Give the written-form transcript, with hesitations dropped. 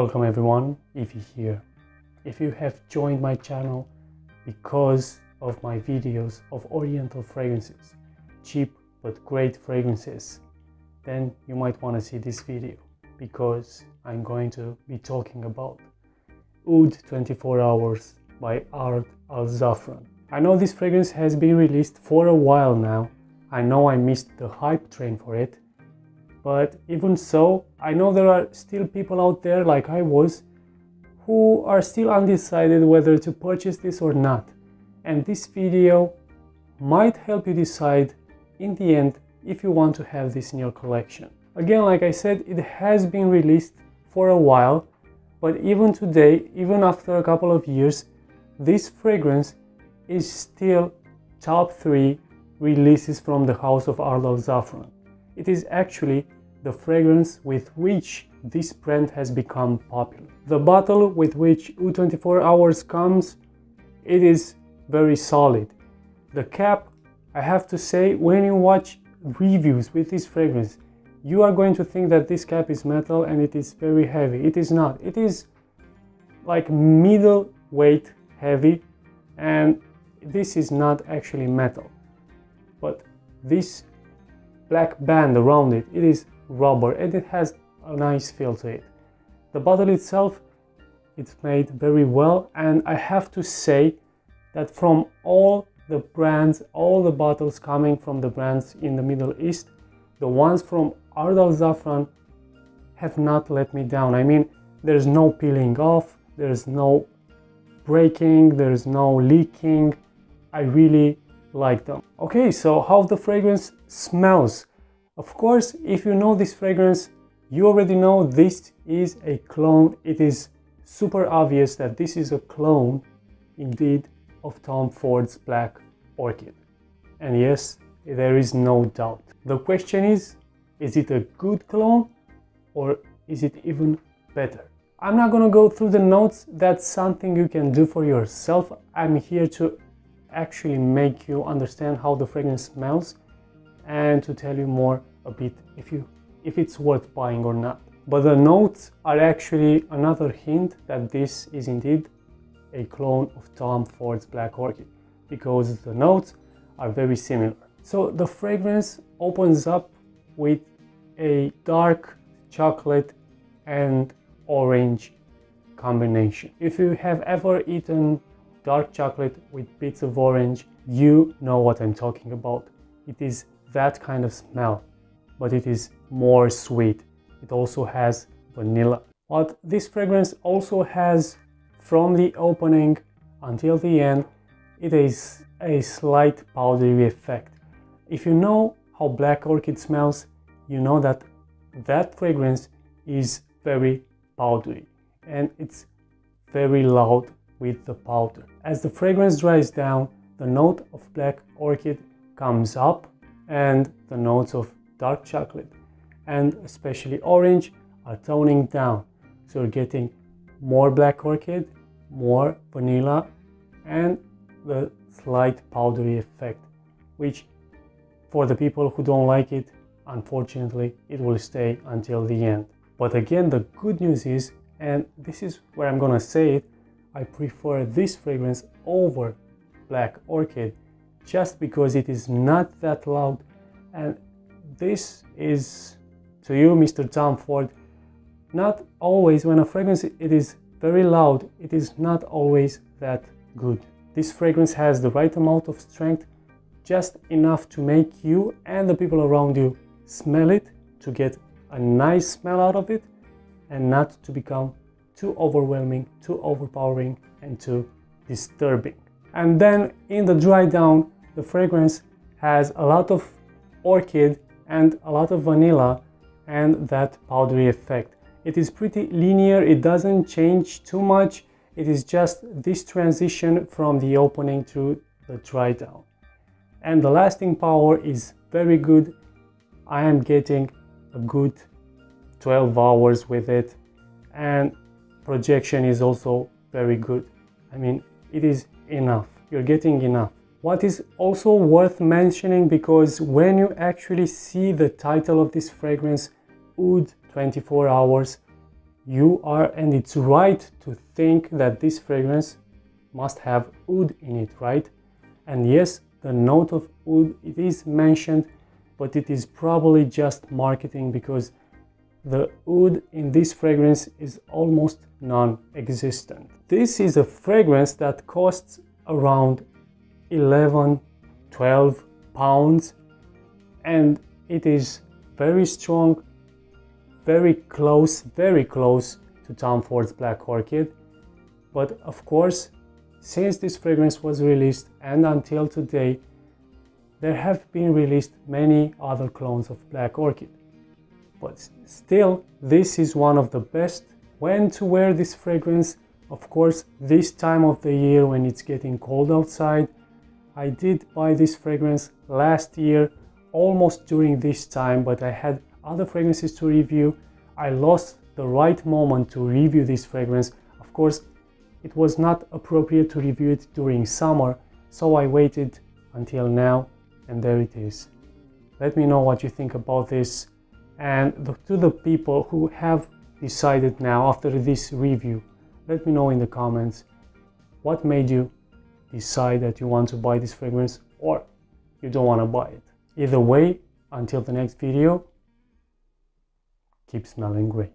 Welcome everyone, Ify here. If you have joined my channel because of my videos of oriental fragrances, cheap but great fragrances, then you might want to see this video because I'm going to be talking about Oud 24 Hours by Ard Al Zaafaran. I know this fragrance has been released for a while now. I know I missed the hype train for it, but even so, I know there are still people out there like I was who are still undecided whether to purchase this or not, and this video might help you decide in the end if you want to have this in your collection. Again, like I said, it has been released for a while, but even today, even after a couple of years, this fragrance is still top 3 releases from the house of Ard Al Zaafaran. It is actually the fragrance with which this brand has become popular. The bottle with which Oud 24 Hours comes, it is very solid. The cap, I have to say, when you watch reviews with this fragrance, you are going to think that this cap is metal and it is very heavy. It is not. It is like middleweight heavy, and this is not actually metal. But this black band around it, it is rubber and it has a nice feel to it. The bottle itself, it's made very well, and I have to say that from all the brands, all the bottles coming from the brands in the Middle East, the ones from Ard Al Zaafaran have not let me down. I mean, there's no peeling off, there's no breaking, there's no leaking. I really like them. Okay, so how the fragrance smells. Of course, if you know this fragrance, you already know this is a clone. It is super obvious that this is a clone indeed of Tom Ford's Black Orchid, and yes, there is no doubt. The question is it a good clone or is it even better? I'm not gonna go through the notes. That's something you can do for yourself. I'm here to actually make you understand how the fragrance smells and to tell you more a bit if it's worth buying or not. But the notes are actually another hint that this is indeed a clone of Tom Ford's Black Orchid, because the notes are very similar. So the fragrance opens up with a dark chocolate and orange combination. If you have ever eaten dark chocolate with bits of orange, you know what I'm talking about. It is that kind of smell, but it is more sweet. It also has vanilla. What this fragrance also has from the opening until the end, it is a slight powdery effect. If you know how Black Orchid smells, you know that that fragrance is very powdery and it's very loud with the powder. As the fragrance dries down, the note of Black Orchid comes up, and the notes of dark chocolate and especially orange are toning down. So you're getting more Black Orchid, more vanilla, and the slight powdery effect, which for the people who don't like it, unfortunately, it will stay until the end. But again, the good news is, and this is where I'm gonna say it, I prefer this fragrance over Black Orchid just because it is not that loud, and this is to you, Mr. Tom Ford. Not always when a fragrance it is very loud, it is not always that good. This fragrance has the right amount of strength, just enough to make you and the people around you smell it, to get a nice smell out of it and not to become too overwhelming, too overpowering, and too disturbing. And then in the dry down, the fragrance has a lot of orchid and a lot of vanilla and that powdery effect. It is pretty linear, it doesn't change too much. It is just this transition from the opening to the dry down. And the lasting power is very good. I am getting a good 12 hours with it, and projection is also very good. I mean, it is enough. You're getting enough. What is also worth mentioning, because when you actually see the title of this fragrance, Oud 24 Hours, You are, and it's right to think that this fragrance must have oud in it, right? And yes, the note of oud, it is mentioned, but it is probably just marketing, because the oud in this fragrance is almost non-existent. This is a fragrance that costs around 11-12 pounds, and it is very strong, very close to Tom Ford's Black Orchid. But of course, since this fragrance was released and until today, there have been released many other clones of Black Orchid. But still, this is one of the best. When to wear this fragrance? Of course, this time of the year when it's getting cold outside. I did buy this fragrance last year, almost during this time, but I had other fragrances to review. I lost the right moment to review this fragrance. Of course, it was not appropriate to review it during summer, so I waited until now, and there it is. Let me know what you think about this, and to the people who have decided now after this review, let me know in the comments what made you decide that you want to buy this fragrance or you don't want to buy it. Either way, until the next video, keep smelling great.